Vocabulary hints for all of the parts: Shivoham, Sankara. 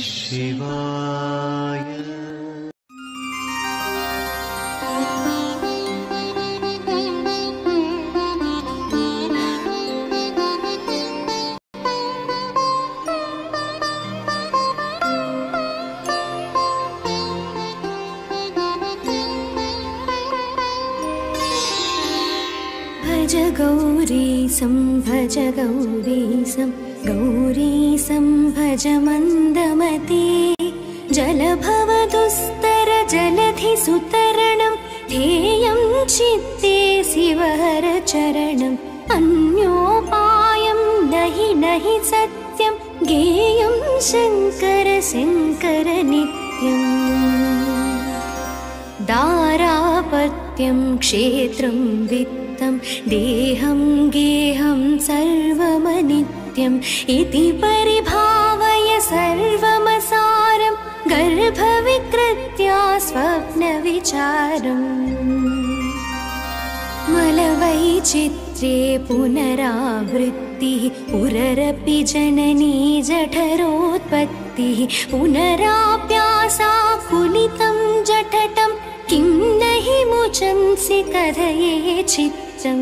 शिवाय। गौरी संभज मंदमती जलभव दुस्तर जलधि सुतरणं ध्येयं चित्ते शिवहर चरणं अन्योपायं नहि नहि सत्यं गेयं शंकर शंकर नित्यं दारापत्यं क्षेत्रं वित्तं देहं गेहं सर्वमनित्यं इति परिभावय सर्वमसारं गर्भविकृत्या स्वप्नविचारम् मलवैचित्र्ये पुनरावृत्तिः पुररपि जननी जठरोत्पत्तिः पुनराप्यासा कुलितं जठटं किं नहि मुचंसि कथये चित्रम्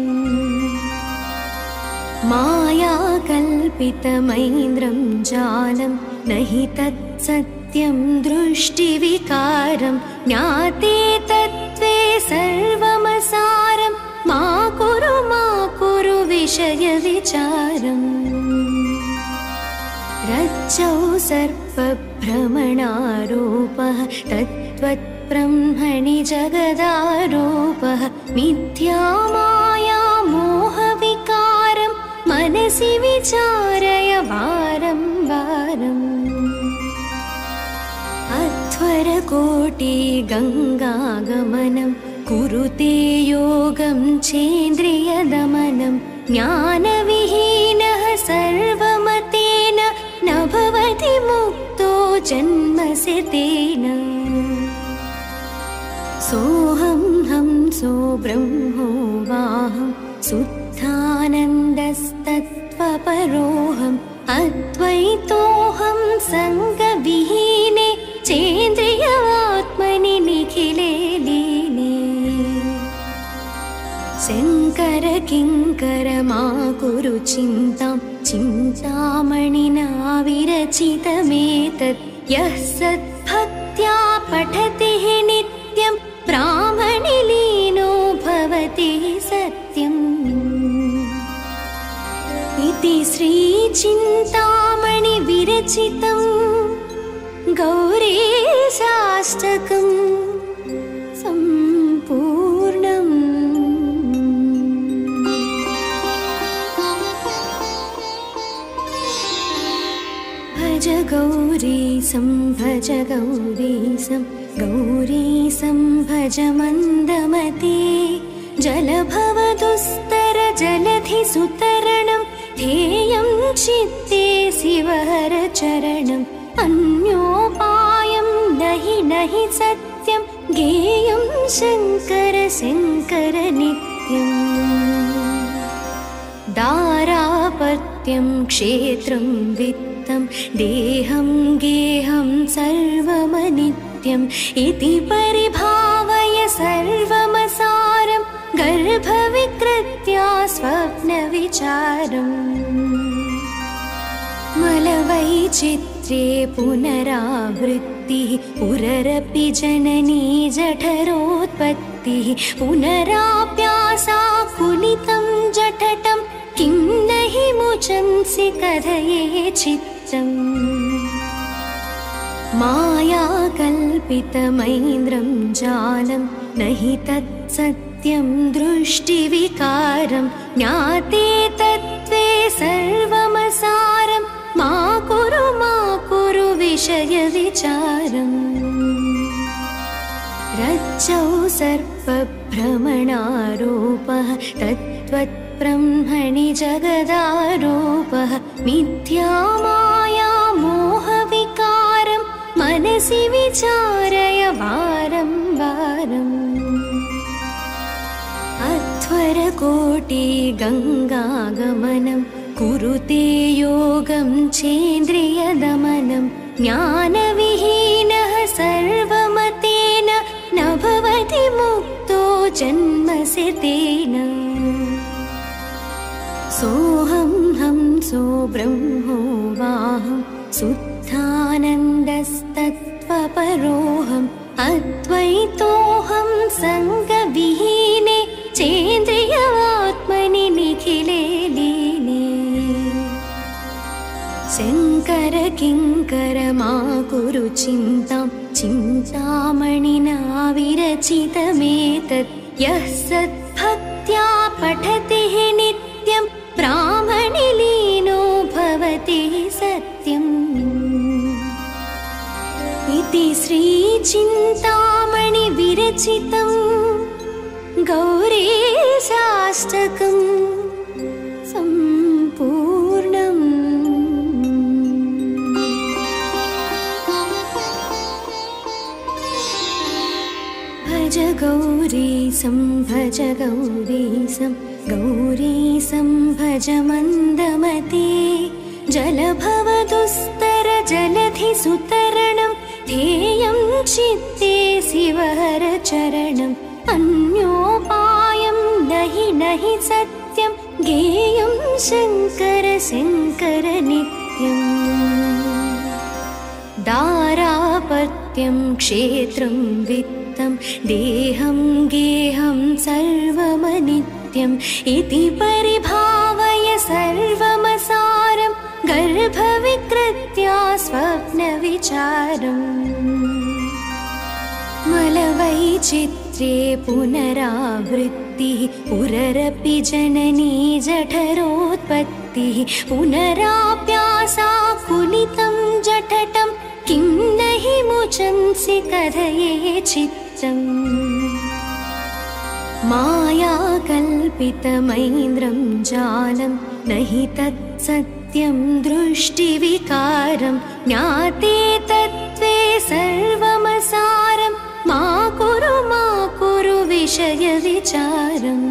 मायाकल्पितमैन्द्रं जालं नहि तत्सत्यं दृष्टिविकारं ज्ञाते तत्त्वे सर्वमसारं मा कुरु विषयविचारम् रज्जौ सर्पभ्रमणारोपः तत्त्वब्रह्मणि जगदारोपः मिथ्या माया मनसि विचारय वारं वारम् अध्वरकोटि गङ्गागमनं कुरुते योगं चेन्द्रियदमनं ज्ञानविहीनः सर्वमतेन न भवति मुक्तो जन्मसि तेन सोऽहं हंसो ब्रह्मो वाहं आनन्दस्तत्त्वपरोऽहम् अद्वैतोऽहं सङ्गविहीने चेन्द्रियात्मनि निखिले लीने शङ्कर किङ्कर मा कुरु चिन्तां चिन्तामणिना विरचितमेतत् यः सद्भक्त्या पठति हि नित्यं ब्राह्मणि लीनो भवति सत्यम् इति श्री चिंतामणि विरचितं गौरी साष्टकं संपूर्णम्। भज गौरी संभज मंदमती जलभव दुस्तर जलधि सुतरणं ध्येयं चित्ते शिवहर चरणं अन्योपायं नहि नहि सत्यं गेयं शंकर शंकर नित्यं दारापत्यं क्षेत्रं वित्तं देहं गेहं सर्वमनित्यं इति परिभावय सर्वमसारं गर्भविकृत्या स्वप्नविचारम् मलवैचित्र्ये पुनरावृत्तिः पुररपि जननी जठरोत्पत्तिः पुनराप्यासा कुलितं जठटं किं नहि मुचंसि कथये चित्रम् मायाकल्पितमैन्द्रं जालं नहि तत्सत् दृष्टिविकारं ज्ञाते तत्त्वे सर्वमसारं मा कुरु विषयविचारम् रज्जौ सर्पभ्रमणारोपः तत्त्वब्रह्मणि जगदारोपः मिथ्या माया मोहविकारं मनसि विचारय वारं वारम् अध्वरकोटि गङ्गागमनं कुरुते योगं चेन्द्रियदमनं ज्ञानविहीनः सर्वमतेन न भवति मुक्तो जन्मसिद्धेन। सोऽहं हंसो ब्रह्मो वाहं शुद्धानन्दस्तत्त्वपरोऽहम् अद्वैतोऽहं सङ्गविहीने चेन्द्रियात्मनि निखिले लीने। शङ्कर किङ्कर मा कुरु चिन्तां चिन्तामणिनाविरचितमेतत्। यः सद्भक्त्या पठति हि नित्यं ब्राह्मणि लीनो भवति सत्यम्। इति श्री चिन्तामणि विरचितं गौरी शास्त्रकं सम्पूर्णम्। भज गौरी सम्भज मन्दमते। जलभव दुस्तर जलधि सुतरणं ध्येयं चित्ते शिवहर चरणम्। अन्योपायं नहि सत्यं ज्ञेयं शङ्कर नित्यम्। दारापत्यं क्षेत्रं वित्तं देहं गेहं सर्वमनित्यम्। इति परिभावय सर्वमसारं गर्भविकृत्या स्वप्नविचारम्। मलवैचित्र्ये पुनरावृत्तिः पुररपि जननी जठरोत्पत्तिः। पुनराप्यासा कुलितं जठटं किं नहि मुचंसि कथये चित्रम्। मायाकल्पितमैन्द्रं जालं नहि तत्सत्यं दृष्टिविकारं। ज्ञाते तत्त्वे सर्वमसारम् मा कुरु विषय विचारम्।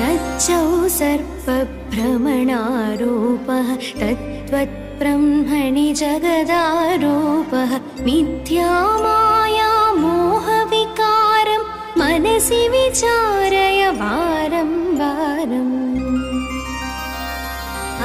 रज्जौ सर्पभ्रमणारोपः तत्त्वब्रह्मणि जगदारोपः। मिथ्या माया मोहविकारं मनसि विचारय वारं वारम्।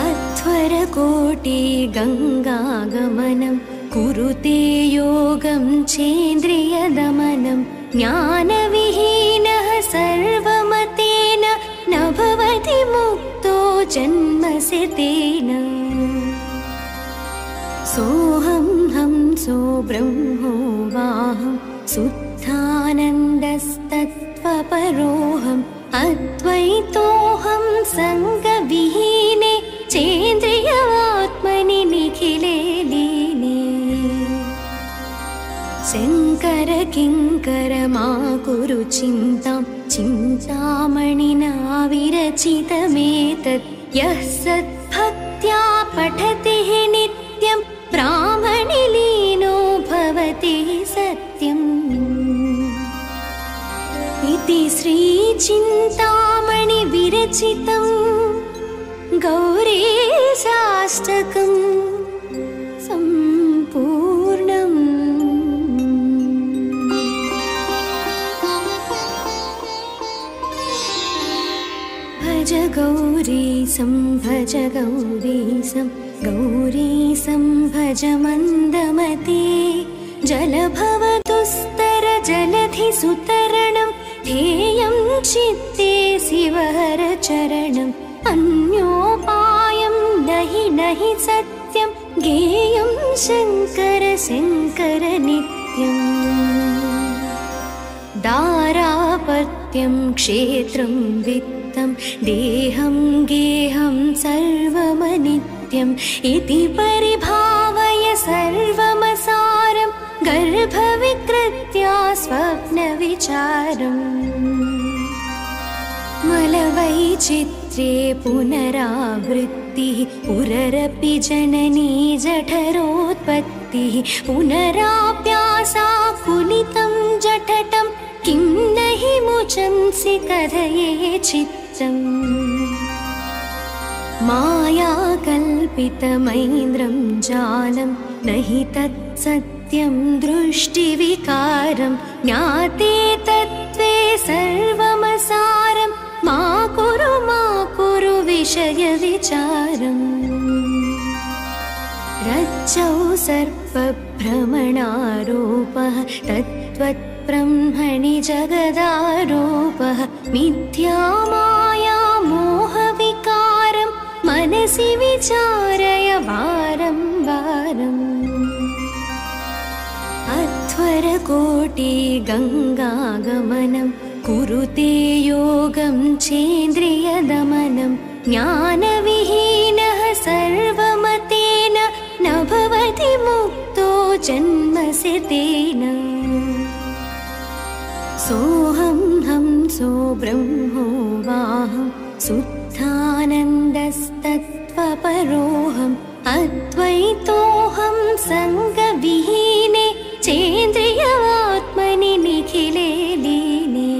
अध्वरकोटि गङ्गागमनं कुरुते योगं चेन्द्रियदमनं। ज्ञानविहीनः सर्वमतेन न भवति मुक्तो जन्मसिद्धेन। सोऽहं हंसो ब्रह्मो वाहं शुद्धानन्दस्तत्त्वपरोऽहम् अद्वैतोऽहं सङ्गविहीने चेन्द्रियात्मनि निखिले लीने। शङ्कर किङ्कर मा कुरु चिन्तां चिन्तामणिनाविरचितमेतत्। यः सद्भक्त्या पठति हि नित्यं ब्राह्मणि लीनो भवति सत्यम्। इति श्री चिन्तामणि विरचितं गौरी शास्त्रकं सम्पूर्णम्। भज गौरी सम्भज मन्दमते। जलभव दुस्तर जलधि सुतरणं ध्येयं चित्ते शिवहर चरणम्। अन्योपायं नहि सत्यं ज्ञेयं शङ्कर नित्यम्। दारापत्यं क्षेत्रं वित्तं देहं गेहं सर्वमनित्यम्। इति परिभावय सर्वमसारं गर्भविकृत्या स्वप्नविचारम्। मलवैचित्र्ये पुनरावृत्तिः पुररपि जननी जठरोत्पत्तिः। पुनराप्यासा कुलितं जठटं किं नहि मुचंसि कथये चित्रम्। माया कल्पितमैन्द्रं जालं नहि तत्सत्यं दृष्टिविकारं ज्ञाते तत्त्वे सर्वमसारं मा कुरु विषय विचारम् रज्जौ सर्पभ्रमणारोपः तत्त्वब्रह्मणि जगदारोपः मिथ्या माया मोहविकारं मनसि विचारय वारं वारम् अध्वरकोटि गङ्गागमनं कुरुते योगं चेन्द्रियदमनं ज्ञानविहीनः सर्वमतेन न भवति मुक्तो जन्म से तेन सोऽहं हंसो ब्रह्मो वाहं शुद्धानन्दस्तत्त्वपरोऽहम् अद्वैतोऽहं सङ्गविहीने चेन्द्रियात्मनि निखिले लीने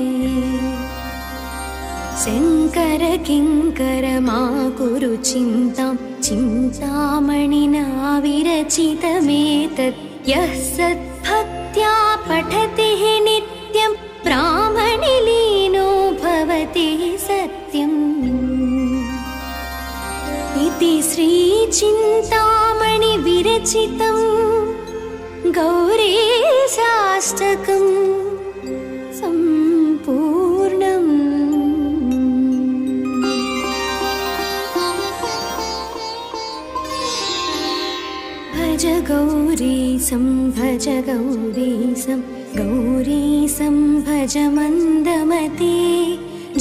शङ्कर किङ्कर मा कुरु चिन्ताम् चिन्तामणिनाविरचितमेतत् यः सद्भक्त्या पठति हि नित्यं ब्राह्मणि लीनो भवति सत्यम् इति श्री चिन्तामणि विरचितं गौरी साष्टकं सम्पूर्णम्। गौरी संभज मंदमते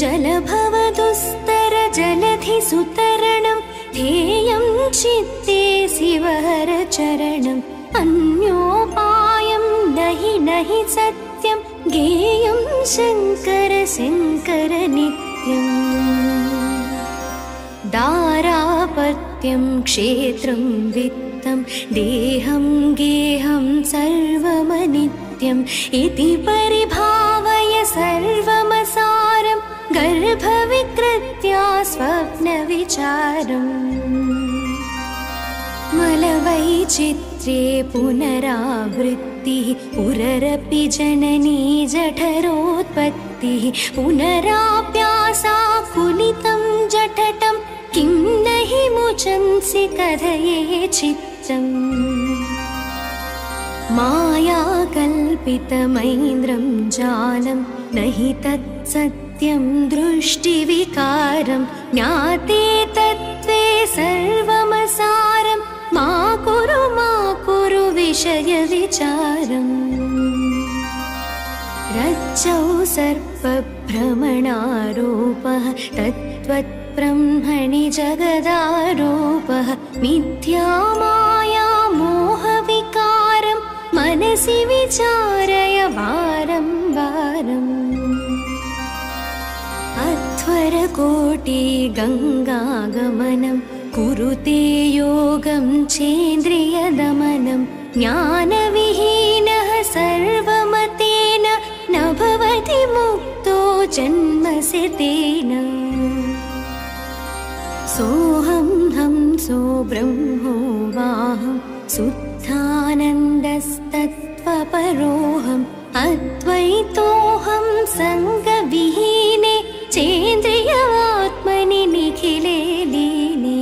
जलभव दुस्तर जलधि सुतरणं ध्येयं चित्ते शिवहर चरणम् अन्योपायं नहि नहि सत्यं गेयं शंकर शंकर नित्यम् दारापत्यं क्षेत्रं वित्तं देहं गेहं सर्वमनित्यं इति परिभावय सर्वमसारं गर्भविकृत्या स्वप्नविचारम् मलवैचित्र्ये पुनरावृत्तिः पुररपि जननी जठरोत्पत्तिः पुनराप्यासा कुलितं जठटं किं नहि मुचंसि कथये चित्तम् माया कल्पितमैन्द्रं जालं नहि तत्सत्यं दृष्टिविकारं ज्ञाते तत्त्वे सर्वमसारं मा कुरु विषय विचारम् रज्जौ सर्पभ्रमणारोपः तत्त्वब्रह्मणि जगदारोपः मिथ्या माया मोहविकारं मनसि विचारय वारं वारम् अध्वरकोटि गङ्गागमनं कुरुते योगं चेन्द्रियदमनं ज्ञानविहीनः सर्वमतेन न भवति मुक्तो जन्म से तेन सोऽहं हंसो ब्रह्मो वाहं शुद्धानन्दस्तत्त्वपरोऽहम् अद्वैतोऽहं सङ्गविहीने चेन्द्रियात्मनि निखिले लीने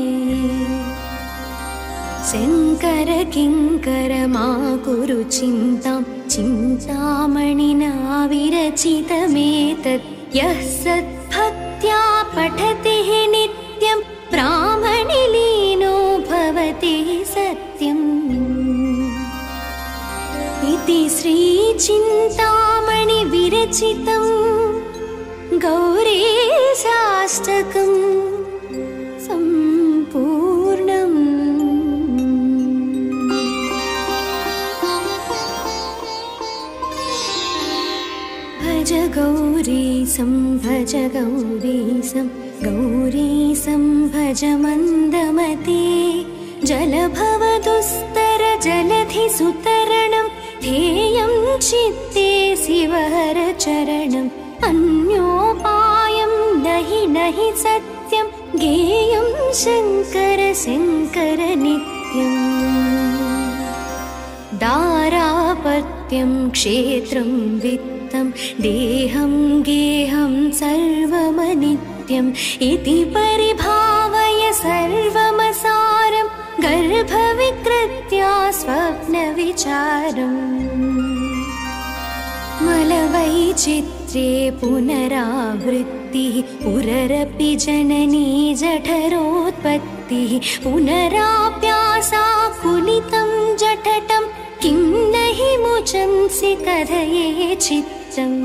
शङ्कर किङ्कर मा कुरु चिन्तां चिन्तामणिनाविरचितमेतत् यः सद्भक्त्या पठति हि नित्यं ब्राह्मणि लीनो भवति सत्यम् इति श्री चिन्तामणि विरचितं गौरी साष्टकं सम्पूर्णम्। गौरी संभज मन्दमते जलभव दुस्तर जलधि सुतरणं ध्येयं चित्ते शिवहर चरणम् अन्योपायं नहि नहि सत्यं गेयं शङ्करं। शंकर नित्यं दारापत्यं क्षेत्रं वित्तं देहं गेहं सर्वमनित्यं इति परिभावय सर्वमसारं गर्भविकृत्या स्वप्नविचारम् मलवैचित्र्ये पुनरावृत्तिः पुररपि जननी जठरोत्पत्तिः पुनराप्यासा कुलितं जठटं किं नहि मुचंसि कथये चित्रम्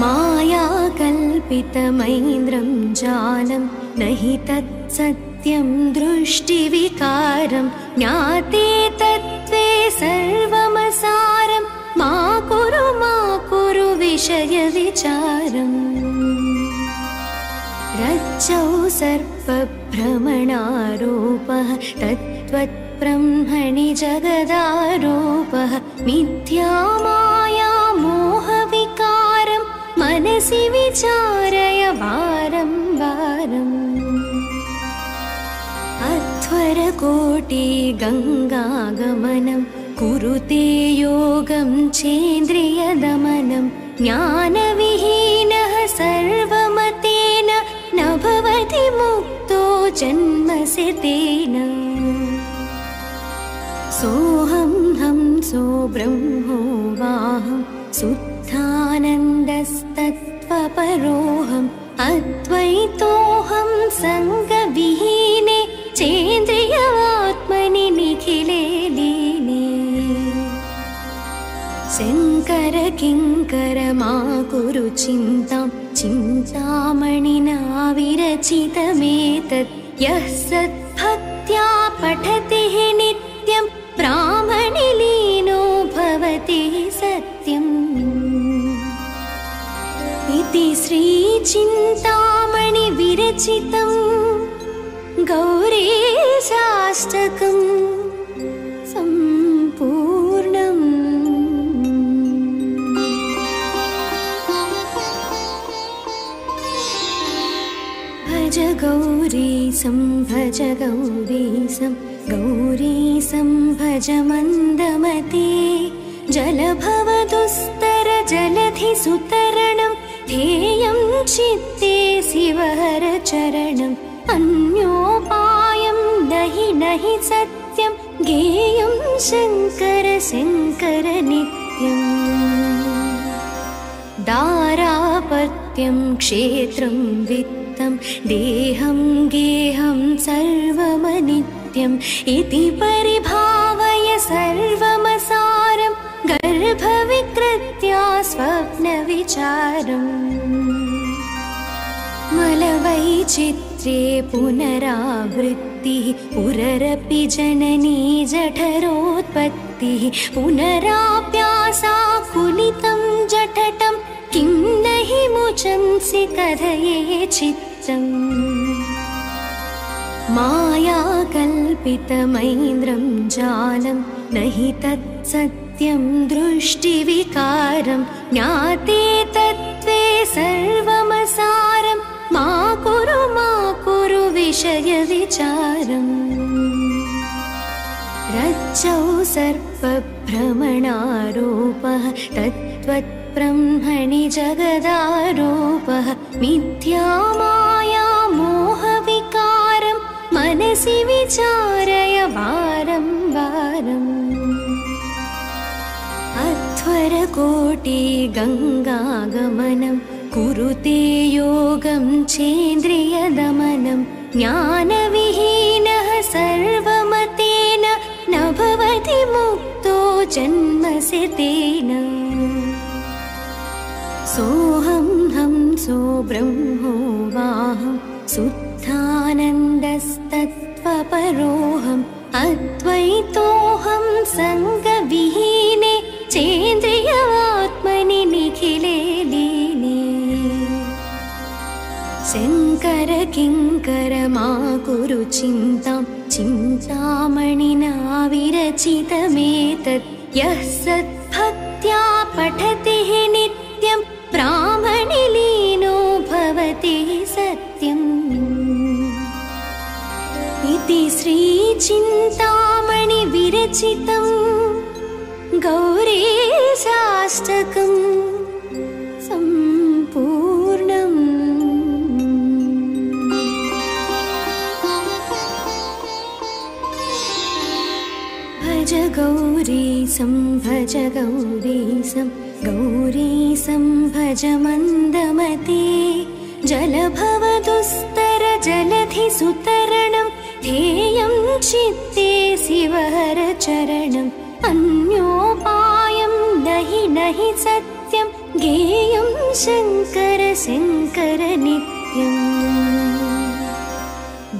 मायाकल्पितमैन्द्रं जालं नहि तत्सत्यं दृष्टिविकारं ज्ञाते तत्त्वे सर्वमसारम् मा कुरु विषय विचारम् रज्जौ सर्पभ्रमणारोपः तत्त्वब्रह्मणि जगदारोपः मिथ्या माया मोहविकारं मनसि विचारय वारं वारम् अध्वरकोटि गङ्गागमनं कुरुते योगं चेन्द्रियदमनं ज्ञानविहीनः सर्वमतेन न भवति मुक्तो जन्मसि तेन सोऽहं हंसो ब्रह्मोऽहं शुद्धानन्दस्तत्त्वपरोऽहम् अद्वैतोऽहं सङ्गविहीने चेन्द्रियात्मनि निखिले शङ्कर किङ्कर मा कुरु चिन्तां चिन्तामणिना विरचितमेतत् यः सद्भक्त्या पठति हि नित्यं ब्राह्मणि लीनो भवति सत्यम् इति श्री चिन्तामणि विरचितं गौरी साष्टकम् सम्पूर्णम्। गौरी संभज मंदमते जलभवदुस्तर जलधिसुतरणं ध्येयं चित्ते शिवहर चरणम् अन्योपायं नहि नहि सत्यं ज्ञेयं शंकर शंकर नित्यं दारापत्यं क्षेत्रं वित्तं देहं गेहं सर्वमनित्यं इति परिभावय सर्वमसारं गर्भविकृत्या स्वप्नविचारम् मलवैचित्र्ये पुनरावृत्तिः पुररपि जननी जठरोत्पत्तिः पुनराप्यासा कुलितं जठटं किं नहि मुचंसि कथये चित्रम् मायाकल्पितमैन्द्रं जालं नहि तत्सत्यं दृष्टिविकारं ज्ञाते तत्त्वे सर्वमसारं मा कुरु विषय विचारम् रज्जौ सर्पभ्रमणारोपः तत्त्वब्रह्मणि जगदारोपः मिथ्या माया मोहविकारं मनसि विचारय वारं वारम् अध्वरकोटि गङ्गागमनं कुरुते योगं चेन्द्रियदमनं ज्ञानविहीनः सर्वमतेन न भवति मुक्तो जन्मसि तेन सोऽहं हंसो ब्रह्मोऽहं शुद्धानन्दस्तत्त्वपरोऽहम् अद्वैतोऽहं सङ्गविहीने चेन्द्रियात्मनि निखिले शङ्कर किङ्कर मा कुरु चिन्तां चिन्तामणिना विरचितमेतत् यः सद्भक्त्या पठति हि नित्यं ब्राह्मणि लीनो भवति सत्यम् चिंतामणि विरचितं गौरी साष्टकं संपूर्णं। भज गौरी सं भज मंदमते जलभव दुस्तर जलधि सुतरणं ध्येयं चित्ते शिवहर चरणम् अन्योपायं नहि सत्यं गेयं शंकर नित्यम्।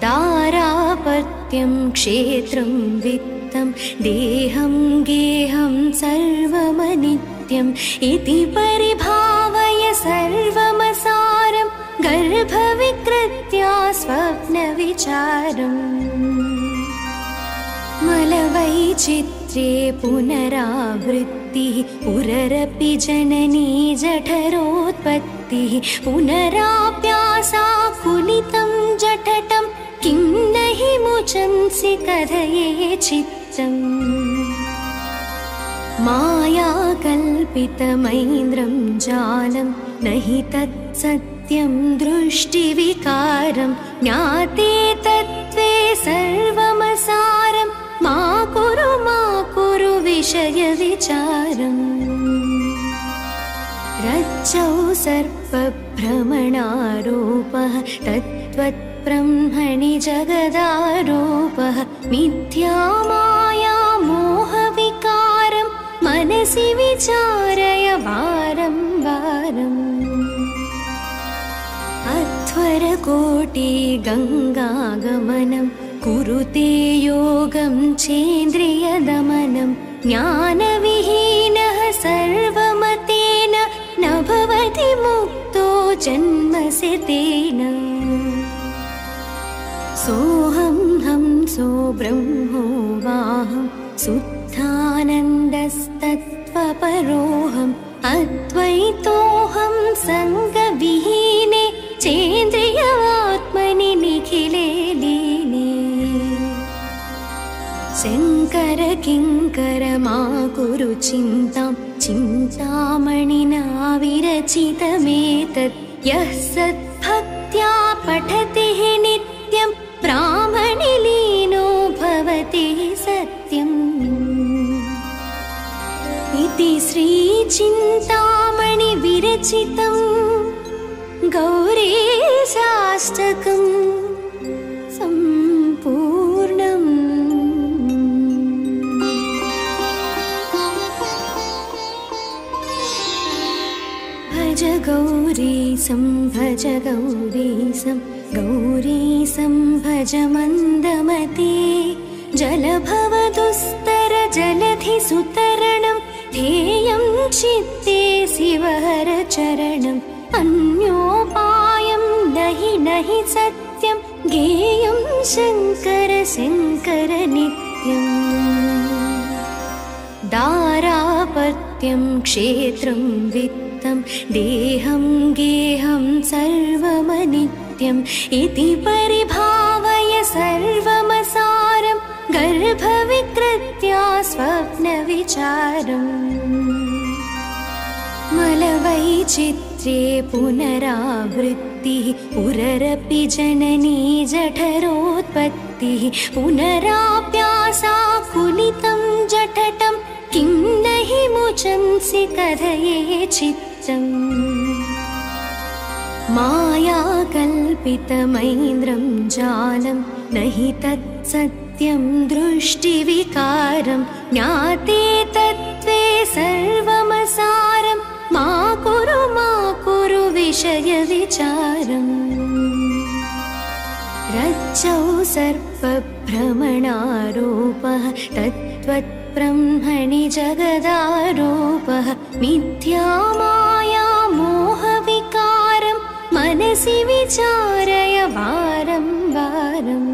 दारापत्यं क्षेत्रं वित्तं देहं गेहं सर्वमनित्यम् इति परिभावय सर्वमसारम् गर्भविकृत्या स्वप्नविचारम्। मलवैचित्र्ये पुनरावृत्तिः पुररपि जननी जठरोत्पत्तिः पुनराप्यासा कुलितं जठटं किं नहि मुचंसि कथये चित्रम्। मायाकल्पितमैन्द्रं जालं नहि तत्सत्यं दृष्टिविकारं ज्ञाते तत्त्वे सर्वमसारम्। मा कुरु विषय विचारम्। रज्जौ सर्पभ्रमणारोपः तत्त्वब्रह्मणि जगदारोपः मिथ्या माया मोहविकारं मनसि विचारय वारं वारम्। अध्वरकोटि गङ्गागमनं कुरुते योगं चेन्द्रियदमनं ज्ञानविहीनः सर्वमतेन न भवति मुक्तो जन्मसि तेन। सोऽहं हंसो ब्रह्मो वाहं शुद्धानन्दस्तत्त्वपरोऽहम् अद्वैतोऽहं सङ्गविहीने चेन्द्रियात्मनि निखिले लीने। शंकर किंकर मा कुरु चिंतां चिंतामणिना विरचितमेतत्। यः सद्भक्त्या पठति नित्यं ब्राह्मणि लीनो भवति सत्यम्। इति श्री चिंतामणि विरचितं गौरी साष्टकं सम्पूर्णम्। भज गौरी सं भज मन्दमते जलभव दुस्तर जलधि सुतरणं ध्येयं चित्ते शिवहर चरणम्। अन्योपायं नहि सत्यं गेयं शंकर नित्यम्। दारापत्यं क्षेत्रं वित्तं देहं गेहं सर्वमनित्यम् इति परिभावय सर्वमसारं गर्भविकृत्या स्वप्नविचारम्। मलवैचित्र्ये पुनरावृत्तिः पुररपि जननी जठरोत्पत्तिः पुनराप्यासा कुलितं जठटं किं नहि मुचंसि कथये चित्रम्। मायाकल्पितमैन्द्रं जालं नहि तत्सत्यं दृष्टिविकारं ज्ञाते तत्त्वे सर्वमसारम्। मा कुरु विषय विचारम्। रज्जौ सर्पभ्रमणारोपः तत्त्वब्रह्मणि जगदारोपः मिथ्या माया मोहविकारं मनसि विचारय वारं वारम्।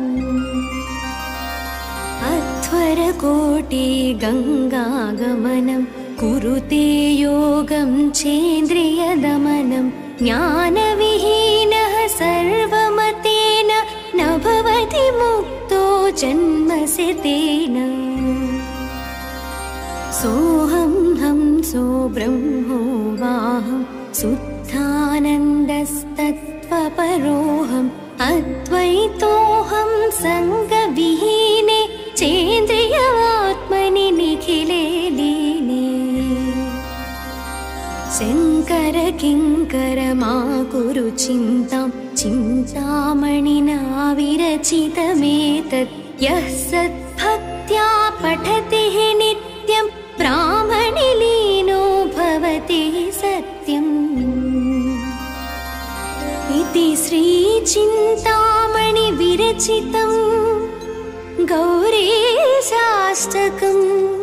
अध्वरकोटि गङ्गागमनं कुरुते योगं चेन्द्रियदमनं ज्ञानविहीनः सर्वमतेन न भवति मुक्तो जन्म से तेना सोहम हम सो ब्रह्मो वाहम शुद्धानन्दस्तत्त्वपरोऽहम् अद्वैतोऽहं सङ्गविहीने चेन्द्रियात्मनि निखिले लीने शङ्कर किङ्कर मा कुरु चिन्तां चिन्तामणिना विरचितमेतत् यः सद्भक्त्या पठति हि नित्यं ब्राह्मणि लीनो भवति सत्यम् इति श्री चिन्तामणि विरचितं गौरी साष्टकम्।